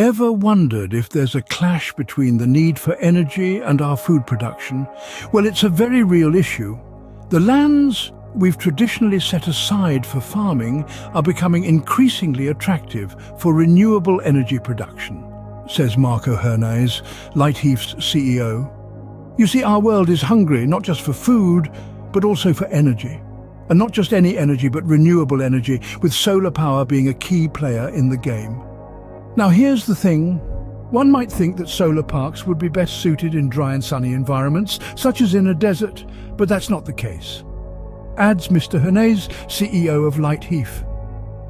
ever wondered if there's a clash between the need for energy and our food production? Well, it's a very real issue. The lands we've traditionally set aside for farming are becoming increasingly attractive for renewable energy production, says Marco Hernaiz, Lighthief's CEO. You see, our world is hungry not just for food, but also for energy. And not just any energy, but renewable energy, with solar power being a key player in the game. Now here's the thing. One might think that solar parks would be best suited in dry and sunny environments, such as in a desert, but that's not the case, adds Mr. Hernaiz, CEO of Lighthief.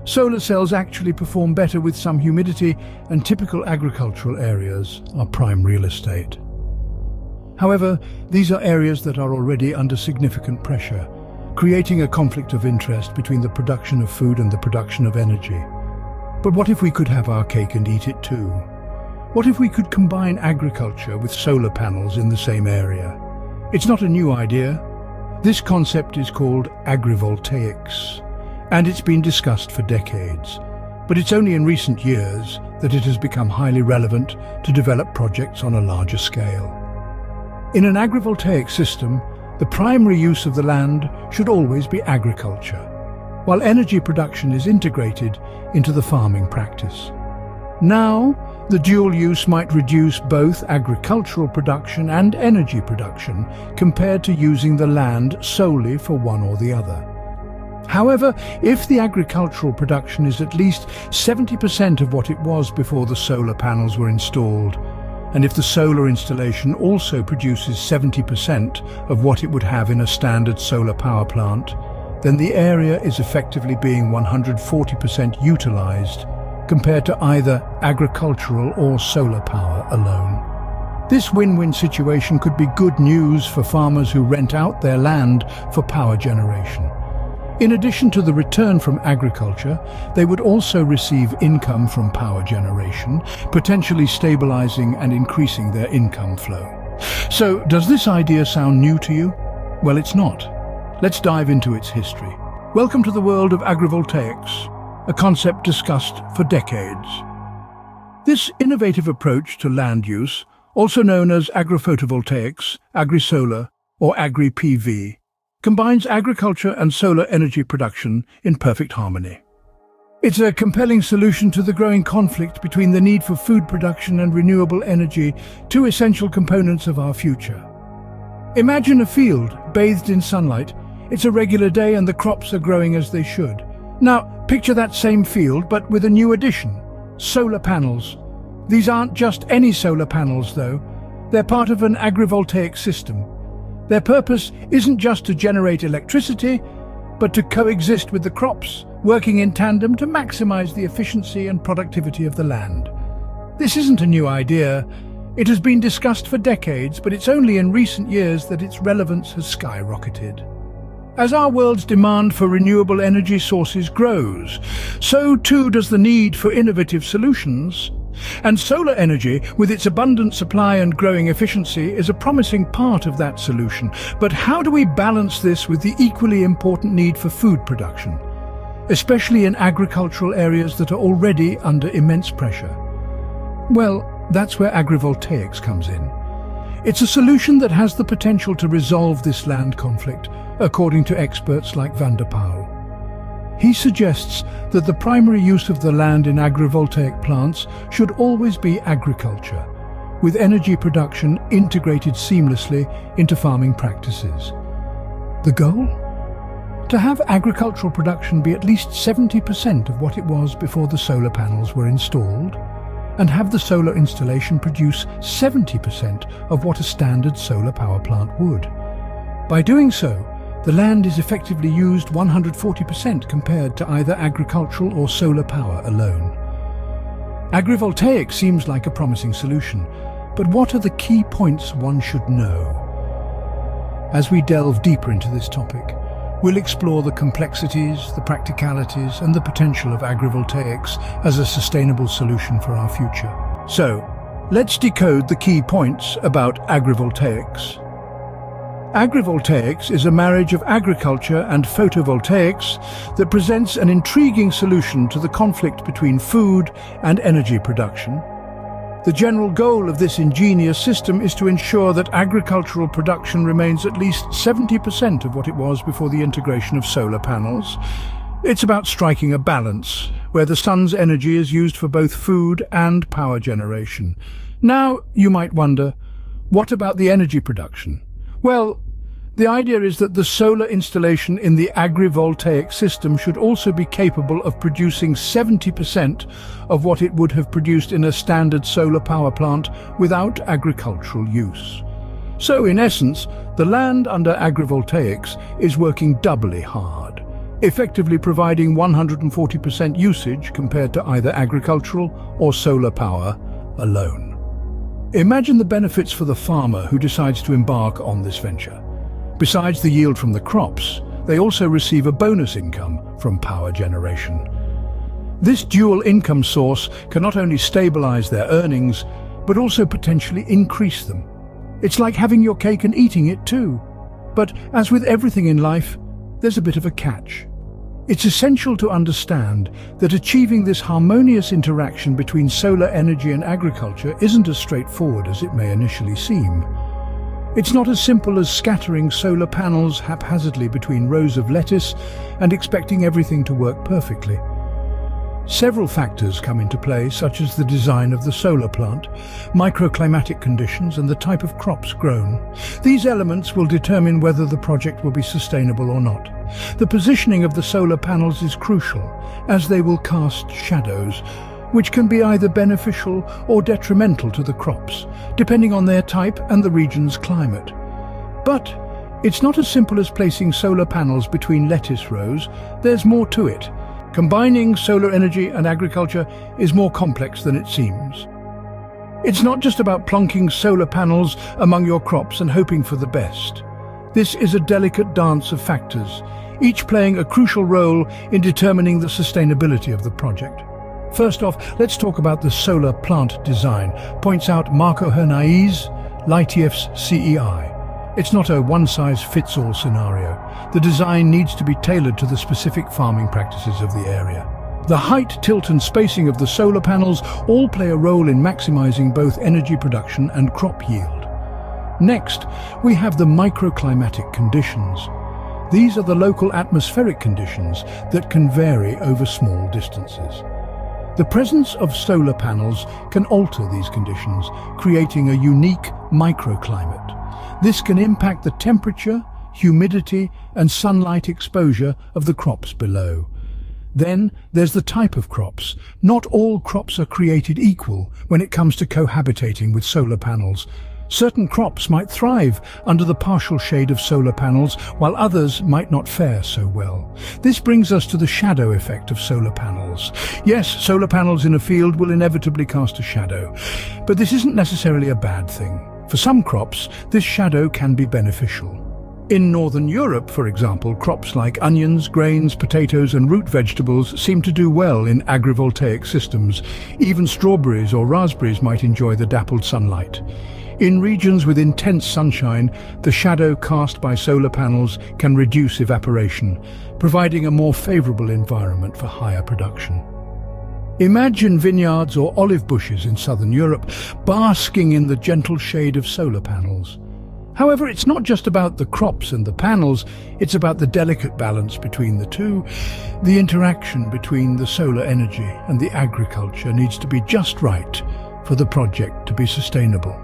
Solar cells actually perform better with some humidity, and typical agricultural areas are prime real estate. However, these are areas that are already under significant pressure, creating a conflict of interest between the production of food and the production of energy. But what if we could have our cake and eat it too? What if we could combine agriculture with solar panels in the same area? It's not a new idea. This concept is called agrivoltaics, and it's been discussed for decades. But it's only in recent years that it has become highly relevant to develop projects on a larger scale. In an agrivoltaic system, the primary use of the land should always be agriculture, while energy production is integrated into the farming practice. Now, the dual use might reduce both agricultural production and energy production compared to using the land solely for one or the other. However, if the agricultural production is at least 70% of what it was before the solar panels were installed, and if the solar installation also produces 70% of what it would have in a standard solar power plant, then the area is effectively being 140% utilized compared to either agricultural or solar power alone. This win-win situation could be good news for farmers who rent out their land for power generation. In addition to the return from agriculture, they would also receive income from power generation, potentially stabilizing and increasing their income flow. So, does this idea sound new to you? Well, it's not. Let's dive into its history. Welcome to the world of agrivoltaics, a concept discussed for decades. This innovative approach to land use, also known as agri-photovoltaics, agri-solar, or agri-PV, combines agriculture and solar energy production in perfect harmony. It's a compelling solution to the growing conflict between the need for food production and renewable energy, two essential components of our future. Imagine a field bathed in sunlight. It's a regular day and the crops are growing as they should. Now, picture that same field, but with a new addition: solar panels. These aren't just any solar panels, though. They're part of an agrivoltaic system. Their purpose isn't just to generate electricity, but to coexist with the crops, working in tandem to maximize the efficiency and productivity of the land. This isn't a new idea. It has been discussed for decades, but it's only in recent years that its relevance has skyrocketed. As our world's demand for renewable energy sources grows, so too does the need for innovative solutions. And solar energy, with its abundant supply and growing efficiency, is a promising part of that solution. But how do we balance this with the equally important need for food production, especially in agricultural areas that are already under immense pressure? Well, that's where agrivoltaics comes in. It's a solution that has the potential to resolve this land conflict, according to experts like Van der Paal. He suggests that the primary use of the land in agrivoltaic plants should always be agriculture, with energy production integrated seamlessly into farming practices. The goal? To have agricultural production be at least 70% of what it was before the solar panels were installed, and have the solar installation produce 70% of what a standard solar power plant would. By doing so, the land is effectively used 140% compared to either agricultural or solar power alone. Agrivoltaic seems like a promising solution, but what are the key points one should know? As we delve deeper into this topic, we'll explore the complexities, the practicalities, and the potential of agrivoltaics as a sustainable solution for our future. So, let's decode the key points about agrivoltaics. Agrivoltaics is a marriage of agriculture and photovoltaics that presents an intriguing solution to the conflict between food and energy production, The general goal of this ingenious system is to ensure that agricultural production remains at least 70% of what it was before the integration of solar panels. It's about striking a balance, where the sun's energy is used for both food and power generation. Now, you might wonder, what about the energy production? Well, the idea is that the solar installation in the agrivoltaic system should also be capable of producing 70% of what it would have produced in a standard solar power plant without agricultural use. So, in essence, the land under agrivoltaics is working doubly hard, effectively providing 140% usage compared to either agricultural or solar power alone. Imagine the benefits for the farmer who decides to embark on this venture. Besides the yield from the crops, they also receive a bonus income from power generation. This dual income source can not only stabilize their earnings, but also potentially increase them. It's like having your cake and eating it too. But as with everything in life, there's a bit of a catch. It's essential to understand that achieving this harmonious interaction between solar energy and agriculture isn't as straightforward as it may initially seem. It's not as simple as scattering solar panels haphazardly between rows of lettuce and expecting everything to work perfectly. Several factors come into play, such as the design of the solar plant, microclimatic conditions, and the type of crops grown. These elements will determine whether the project will be sustainable or not. The positioning of the solar panels is crucial, as they will cast shadows, which can be either beneficial or detrimental to the crops, depending on their type and the region's climate. But it's not as simple as placing solar panels between lettuce rows. There's more to it. Combining solar energy and agriculture is more complex than it seems. It's not just about plonking solar panels among your crops and hoping for the best. This is a delicate dance of factors, each playing a crucial role in determining the sustainability of the project. First off, let's talk about the solar plant design, points out Marco Hernaiz, Lighthief's CEI. It's not a one-size-fits-all scenario. The design needs to be tailored to the specific farming practices of the area. The height, tilt and spacing of the solar panels all play a role in maximizing both energy production and crop yield. Next, we have the microclimatic conditions. These are the local atmospheric conditions that can vary over small distances. The presence of solar panels can alter these conditions, creating a unique microclimate. This can impact the temperature, humidity, and sunlight exposure of the crops below. Then there's the type of crops. Not all crops are created equal when it comes to cohabitating with solar panels. Certain crops might thrive under the partial shade of solar panels, while others might not fare so well. This brings us to the shadow effect of solar panels. Yes, solar panels in a field will inevitably cast a shadow, but this isn't necessarily a bad thing. For some crops, this shadow can be beneficial. In Northern Europe, for example, crops like onions, grains, potatoes and root vegetables seem to do well in agrivoltaic systems. Even strawberries or raspberries might enjoy the dappled sunlight. In regions with intense sunshine, the shadow cast by solar panels can reduce evaporation, providing a more favorable environment for higher production. Imagine vineyards or olive bushes in southern Europe, basking in the gentle shade of solar panels. However, it's not just about the crops and the panels, it's about the delicate balance between the two. The interaction between the solar energy and the agriculture needs to be just right for the project to be sustainable.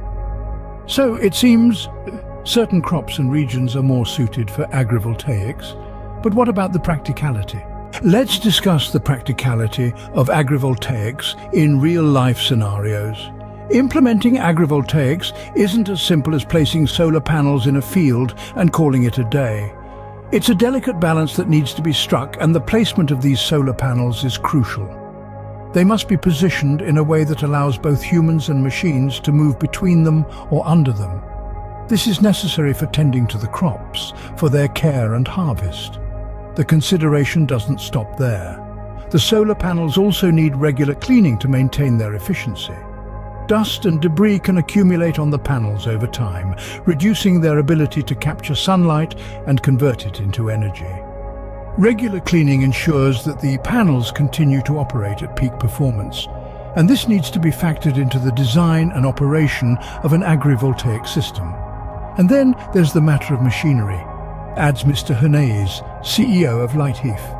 So it seems certain crops and regions are more suited for agrivoltaics, but what about the practicality? Let's discuss the practicality of agrivoltaics in real-life scenarios. Implementing agrivoltaics isn't as simple as placing solar panels in a field and calling it a day. It's a delicate balance that needs to be struck, and the placement of these solar panels is crucial. They must be positioned in a way that allows both humans and machines to move between them or under them. This is necessary for tending to the crops, for their care and harvest. The consideration doesn't stop there. The solar panels also need regular cleaning to maintain their efficiency. Dust and debris can accumulate on the panels over time, reducing their ability to capture sunlight and convert it into energy. Regular cleaning ensures that the panels continue to operate at peak performance, and this needs to be factored into the design and operation of an agrivoltaic system. And then there's the matter of machinery, adds Mr. Hernaiz, CEO of Lighthief.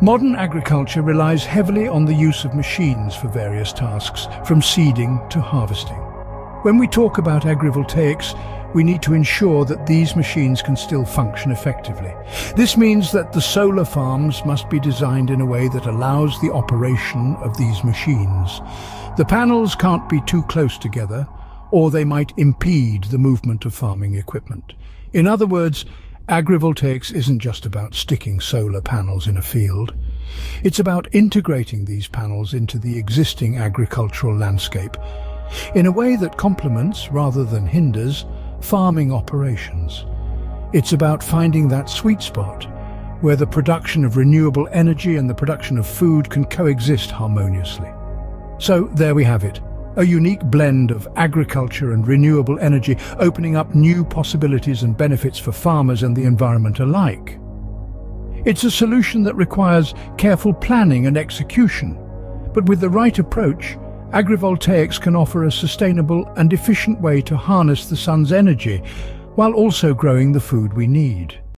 Modern agriculture relies heavily on the use of machines for various tasks, from seeding to harvesting. When we talk about agrivoltaics, we need to ensure that these machines can still function effectively. This means that the solar farms must be designed in a way that allows the operation of these machines. The panels can't be too close together, or they might impede the movement of farming equipment. In other words, agrivoltaics isn't just about sticking solar panels in a field. It's about integrating these panels into the existing agricultural landscape in a way that complements, rather than hinders, farming operations. It's about finding that sweet spot where the production of renewable energy and the production of food can coexist harmoniously. So there we have it. A unique blend of agriculture and renewable energy, opening up new possibilities and benefits for farmers and the environment alike. It's a solution that requires careful planning and execution, but with the right approach, agrivoltaics can offer a sustainable and efficient way to harness the sun's energy while also growing the food we need.